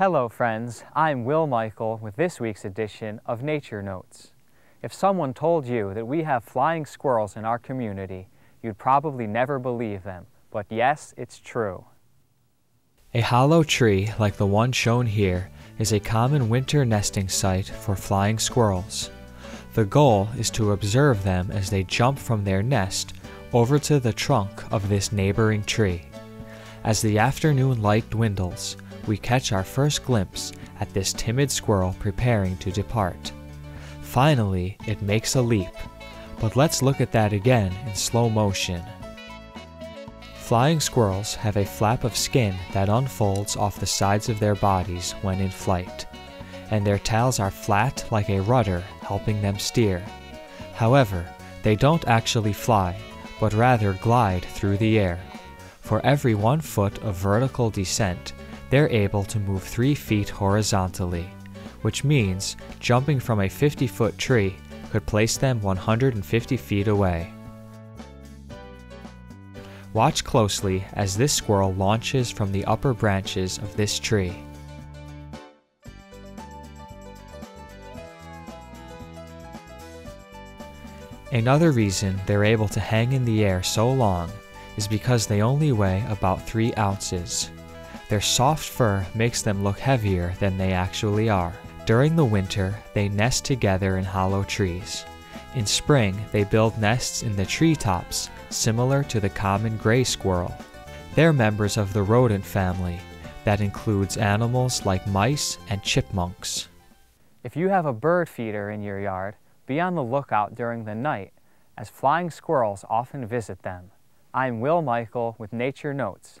Hello friends, I'm Will Michael with this week's edition of Nature Notes. If someone told you that we have flying squirrels in our community, you'd probably never believe them, but yes, it's true. A hollow tree, like the one shown here, is a common winter nesting site for flying squirrels. The goal is to observe them as they jump from their nest over to the trunk of this neighboring tree. As the afternoon light dwindles, we catch our first glimpse at this timid squirrel preparing to depart. Finally, it makes a leap, but let's look at that again in slow motion. Flying squirrels have a flap of skin that unfolds off the sides of their bodies when in flight, and their tails are flat like a rudder, helping them steer. However, they don't actually fly, but rather glide through the air. For every 1 foot of vertical descent, they're able to move 3 feet horizontally, which means jumping from a 50-foot tree could place them 150 feet away. Watch closely as this squirrel launches from the upper branches of this tree. Another reason they're able to hang in the air so long is because they only weigh about 3 ounces. Their soft fur makes them look heavier than they actually are. During the winter, they nest together in hollow trees. In spring, they build nests in the treetops, similar to the common gray squirrel. They're members of the rodent family, that includes animals like mice and chipmunks. If you have a bird feeder in your yard, be on the lookout during the night, as flying squirrels often visit them. I'm Will Michael with Nature Notes.